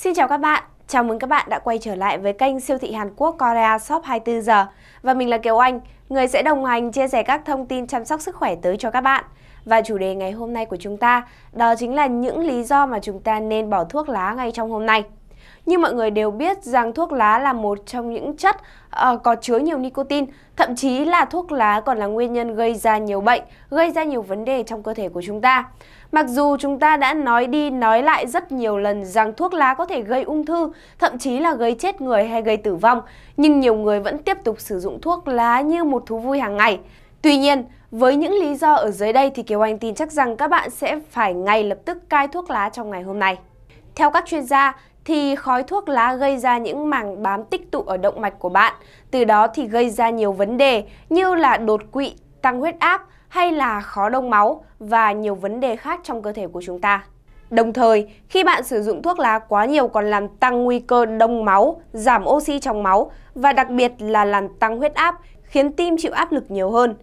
Xin chào các bạn, chào mừng các bạn đã quay trở lại với kênh siêu thị Hàn Quốc Korea Shop 24h. Và mình là Kiều Anh, người sẽ đồng hành chia sẻ các thông tin chăm sóc sức khỏe tới cho các bạn. Và chủ đề ngày hôm nay của chúng ta đó chính là những lý do mà chúng ta nên bỏ thuốc lá ngay trong hôm nay. Như mọi người đều biết rằng thuốc lá là một trong những chất có chứa nhiều nicotine, thậm chí là thuốc lá còn là nguyên nhân gây ra nhiều bệnh, gây ra nhiều vấn đề trong cơ thể của chúng ta. Mặc dù chúng ta đã nói đi nói lại rất nhiều lần rằng thuốc lá có thể gây ung thư, thậm chí là gây chết người hay gây tử vong, nhưng nhiều người vẫn tiếp tục sử dụng thuốc lá như một thú vui hàng ngày. Tuy nhiên, với những lý do ở dưới đây thì Kiều Anh tin chắc rằng các bạn sẽ phải ngay lập tức cai thuốc lá trong ngày hôm nay. Theo các chuyên gia, thì khói thuốc lá gây ra những mảng bám tích tụ ở động mạch của bạn. Từ đó thì gây ra nhiều vấn đề như là đột quỵ, tăng huyết áp hay là khó đông máu và nhiều vấn đề khác trong cơ thể của chúng ta. Đồng thời, khi bạn sử dụng thuốc lá quá nhiều còn làm tăng nguy cơ đông máu, giảm oxy trong máu và đặc biệt là làm tăng huyết áp, khiến tim chịu áp lực nhiều hơn.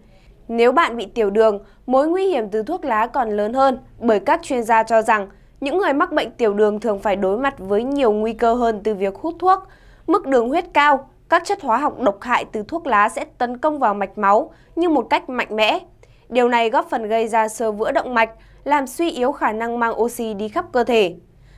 Nếu bạn bị tiểu đường, mối nguy hiểm từ thuốc lá còn lớn hơn bởi các chuyên gia cho rằng những người mắc bệnh tiểu đường thường phải đối mặt với nhiều nguy cơ hơn từ việc hút thuốc. Mức đường huyết cao, các chất hóa học độc hại từ thuốc lá sẽ tấn công vào mạch máu như một cách mạnh mẽ. Điều này góp phần gây ra xơ vữa động mạch, làm suy yếu khả năng mang oxy đi khắp cơ thể.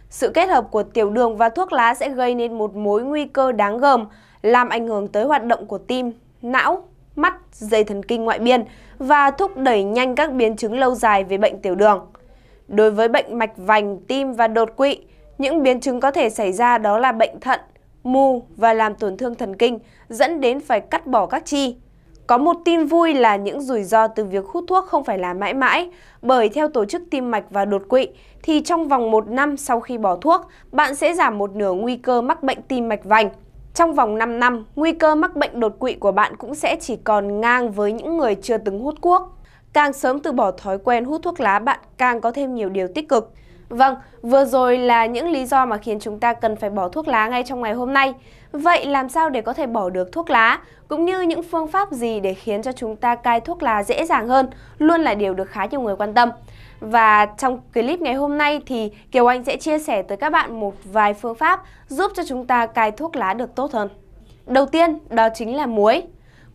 Sự kết hợp của tiểu đường và thuốc lá sẽ gây nên một mối nguy cơ đáng gờm, làm ảnh hưởng tới hoạt động của tim, não, mắt, dây thần kinh ngoại biên và thúc đẩy nhanh các biến chứng lâu dài về bệnh tiểu đường. Đối với bệnh mạch vành, tim và đột quỵ, những biến chứng có thể xảy ra đó là bệnh thận, mù và làm tổn thương thần kinh, dẫn đến phải cắt bỏ các chi. Có một tin vui là những rủi ro từ việc hút thuốc không phải là mãi mãi, bởi theo Tổ chức Tim Mạch và Đột Quỵ thì trong vòng 1 năm sau khi bỏ thuốc, bạn sẽ giảm một nửa nguy cơ mắc bệnh tim mạch vành. Trong vòng 5 năm, nguy cơ mắc bệnh đột quỵ của bạn cũng sẽ chỉ còn ngang với những người chưa từng hút thuốc. Càng sớm từ bỏ thói quen hút thuốc lá, bạn càng có thêm nhiều điều tích cực. Vâng, vừa rồi là những lý do mà khiến chúng ta cần phải bỏ thuốc lá ngay trong ngày hôm nay. Vậy làm sao để có thể bỏ được thuốc lá, cũng như những phương pháp gì để khiến cho chúng ta cai thuốc lá dễ dàng hơn, luôn là điều được khá nhiều người quan tâm. Và trong clip ngày hôm nay thì Kiều Anh sẽ chia sẻ tới các bạn một vài phương pháp giúp cho chúng ta cai thuốc lá được tốt hơn. Đầu tiên, đó chính là muối.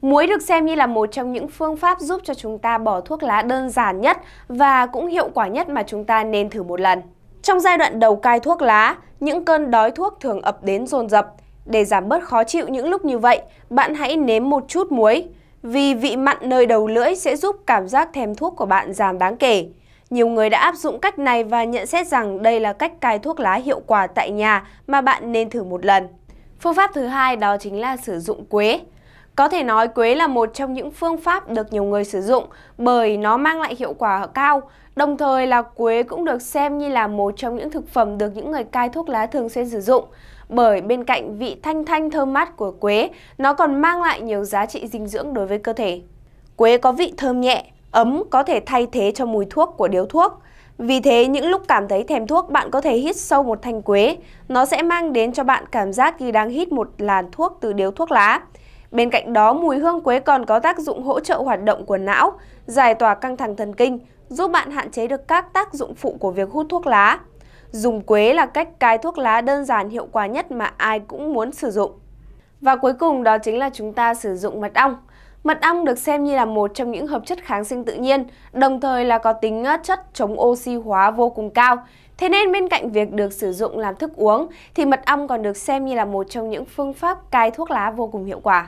Muối được xem như là một trong những phương pháp giúp cho chúng ta bỏ thuốc lá đơn giản nhất và cũng hiệu quả nhất mà chúng ta nên thử một lần. Trong giai đoạn đầu cai thuốc lá, những cơn đói thuốc thường ập đến dồn dập. Để giảm bớt khó chịu những lúc như vậy, bạn hãy nếm một chút muối, vì vị mặn nơi đầu lưỡi sẽ giúp cảm giác thèm thuốc của bạn giảm đáng kể. Nhiều người đã áp dụng cách này và nhận xét rằng đây là cách cai thuốc lá hiệu quả tại nhà mà bạn nên thử một lần. Phương pháp thứ hai đó chính là sử dụng quế. Có thể nói quế là một trong những phương pháp được nhiều người sử dụng bởi nó mang lại hiệu quả cao. Đồng thời là quế cũng được xem như là một trong những thực phẩm được những người cai thuốc lá thường xuyên sử dụng. Bởi bên cạnh vị thanh thanh thơm mát của quế, nó còn mang lại nhiều giá trị dinh dưỡng đối với cơ thể. Quế có vị thơm nhẹ, ấm, có thể thay thế cho mùi thuốc của điếu thuốc. Vì thế, những lúc cảm thấy thèm thuốc, bạn có thể hít sâu một thanh quế. Nó sẽ mang đến cho bạn cảm giác như đang hít một làn thuốc từ điếu thuốc lá. Bên cạnh đó, mùi hương quế còn có tác dụng hỗ trợ hoạt động của não, giải tỏa căng thẳng thần kinh, giúp bạn hạn chế được các tác dụng phụ của việc hút thuốc lá. Dùng quế là cách cai thuốc lá đơn giản hiệu quả nhất mà ai cũng muốn sử dụng. Và cuối cùng đó chính là chúng ta sử dụng mật ong. Mật ong được xem như là một trong những hợp chất kháng sinh tự nhiên, đồng thời là có tính chất chống oxy hóa vô cùng cao. Thế nên bên cạnh việc được sử dụng làm thức uống, thì mật ong còn được xem như là một trong những phương pháp cai thuốc lá vô cùng hiệu quả.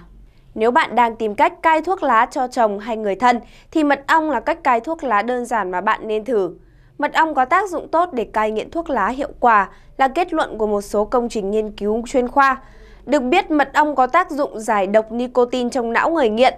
Nếu bạn đang tìm cách cai thuốc lá cho chồng hay người thân, thì mật ong là cách cai thuốc lá đơn giản mà bạn nên thử. Mật ong có tác dụng tốt để cai nghiện thuốc lá hiệu quả là kết luận của một số công trình nghiên cứu chuyên khoa. Được biết, mật ong có tác dụng giải độc nicotine trong não người nghiện.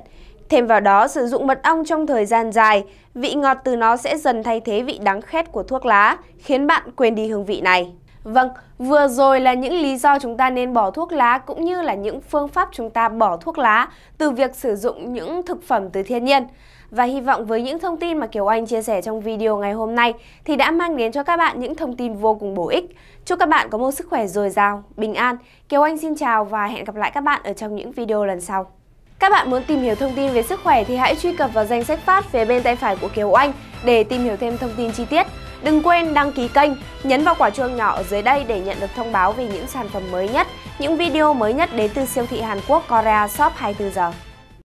Thêm vào đó, sử dụng mật ong trong thời gian dài, vị ngọt từ nó sẽ dần thay thế vị đắng khét của thuốc lá, khiến bạn quên đi hương vị này. Vâng, vừa rồi là những lý do chúng ta nên bỏ thuốc lá cũng như là những phương pháp chúng ta bỏ thuốc lá từ việc sử dụng những thực phẩm từ thiên nhiên. Và hy vọng với những thông tin mà Kiều Anh chia sẻ trong video ngày hôm nay thì đã mang đến cho các bạn những thông tin vô cùng bổ ích. Chúc các bạn có một sức khỏe dồi dào, bình an. Kiều Anh xin chào và hẹn gặp lại các bạn ở trong những video lần sau. Các bạn muốn tìm hiểu thông tin về sức khỏe thì hãy truy cập vào danh sách phát phía bên tay phải của Kiều Anh để tìm hiểu thêm thông tin chi tiết. Đừng quên đăng ký kênh, nhấn vào quả chuông nhỏ ở dưới đây để nhận được thông báo về những sản phẩm mới nhất, những video mới nhất đến từ siêu thị Hàn Quốc Korea Shop 24h.